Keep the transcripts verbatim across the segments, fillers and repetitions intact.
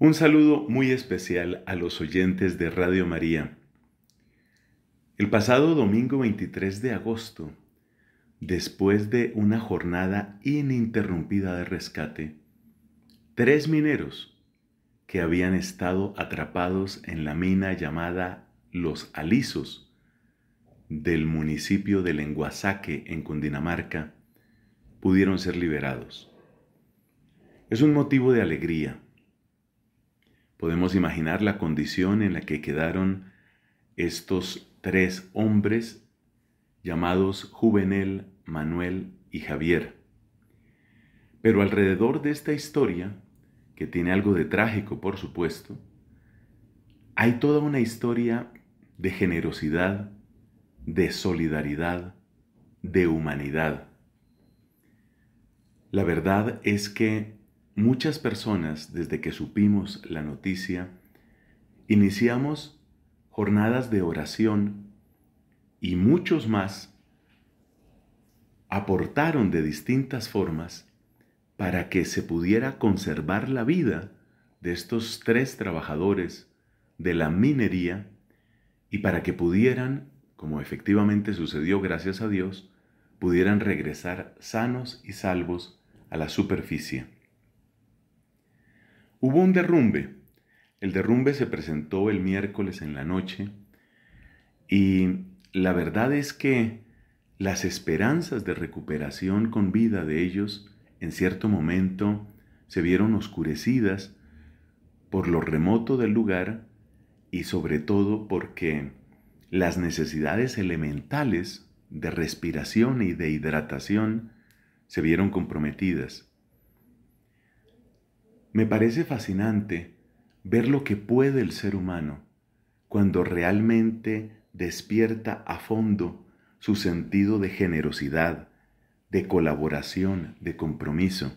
Un saludo muy especial a los oyentes de Radio María. El pasado domingo veintitrés de agosto, después de una jornada ininterrumpida de rescate, tres mineros que habían estado atrapados en la mina llamada Los Alisos del municipio de Lenguazaque, en Cundinamarca, pudieron ser liberados. Es un motivo de alegría. Podemos imaginar la condición en la que quedaron estos tres hombres llamados Juvenel, Manuel y Javier. Pero alrededor de esta historia, que tiene algo de trágico, por supuesto, hay toda una historia de generosidad, de solidaridad, de humanidad. La verdad es que muchas personas, desde que supimos la noticia, iniciamos jornadas de oración y muchos más aportaron de distintas formas para que se pudiera conservar la vida de estos tres trabajadores de la minería y para que pudieran, como efectivamente sucedió gracias a Dios, pudieran regresar sanos y salvos a la superficie. Hubo un derrumbe. El derrumbe se presentó el miércoles en la noche y la verdad es que las esperanzas de recuperación con vida de ellos en cierto momento se vieron oscurecidas por lo remoto del lugar y sobre todo porque las necesidades elementales de respiración y de hidratación se vieron comprometidas. Me parece fascinante ver lo que puede el ser humano cuando realmente despierta a fondo su sentido de generosidad, de colaboración, de compromiso.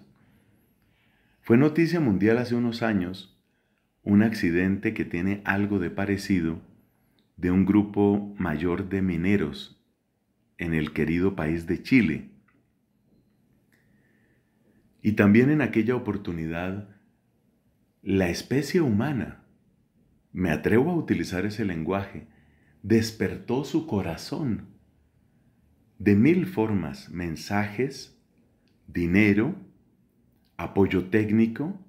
Fue noticia mundial hace unos años un accidente que tiene algo de parecido de un grupo mayor de mineros en el querido país de Chile. Y también en aquella oportunidad, la especie humana, me atrevo a utilizar ese lenguaje, despertó su corazón de mil formas: mensajes, dinero, apoyo técnico,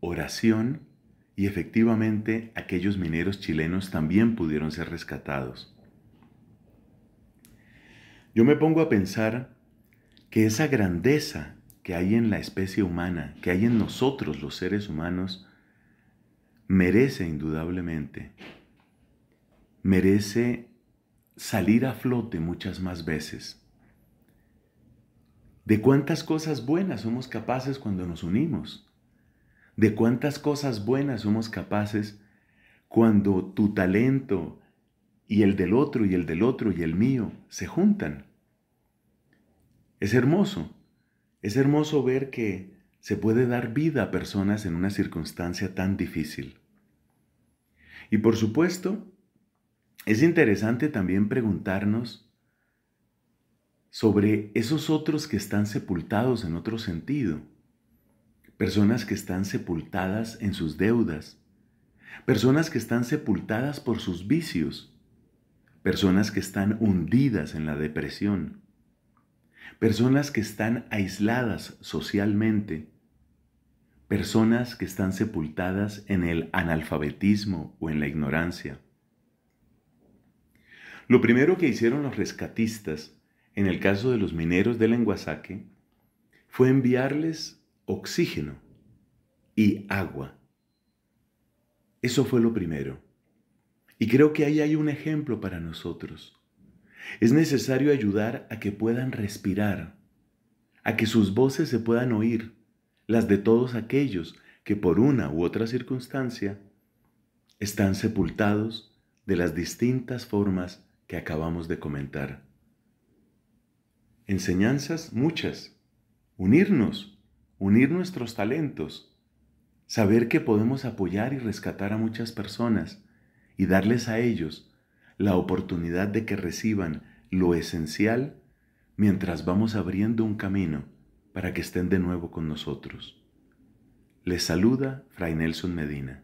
oración, y efectivamente aquellos mineros chilenos también pudieron ser rescatados. Yo me pongo a pensar que esa grandeza que hay en la especie humana, que hay en nosotros los seres humanos, merece indudablemente, merece salir a flote muchas más veces. De cuántas cosas buenas somos capaces cuando nos unimos, de cuántas cosas buenas somos capaces cuando tu talento y el del otro y el del otro y el mío se juntan. Es hermoso, es hermoso ver que se puede dar vida a personas en una circunstancia tan difícil. Y por supuesto, es interesante también preguntarnos sobre esos otros que están sepultados en otro sentido, personas que están sepultadas en sus deudas, personas que están sepultadas por sus vicios, personas que están hundidas en la depresión, personas que están aisladas socialmente, personas que están sepultadas en el analfabetismo o en la ignorancia. Lo primero que hicieron los rescatistas, en el caso de los mineros de Lenguazaque, fue enviarles oxígeno y agua. Eso fue lo primero. Y creo que ahí hay un ejemplo para nosotros. Es necesario ayudar a que puedan respirar, a que sus voces se puedan oír, las de todos aquellos que por una u otra circunstancia están sepultados de las distintas formas que acabamos de comentar. Enseñanzas muchas, unirnos, unir nuestros talentos, saber que podemos apoyar y rescatar a muchas personas y darles a ellos la oportunidad de que reciban lo esencial mientras vamos abriendo un camino para que estén de nuevo con nosotros. Les saluda Fray Nelson Medina.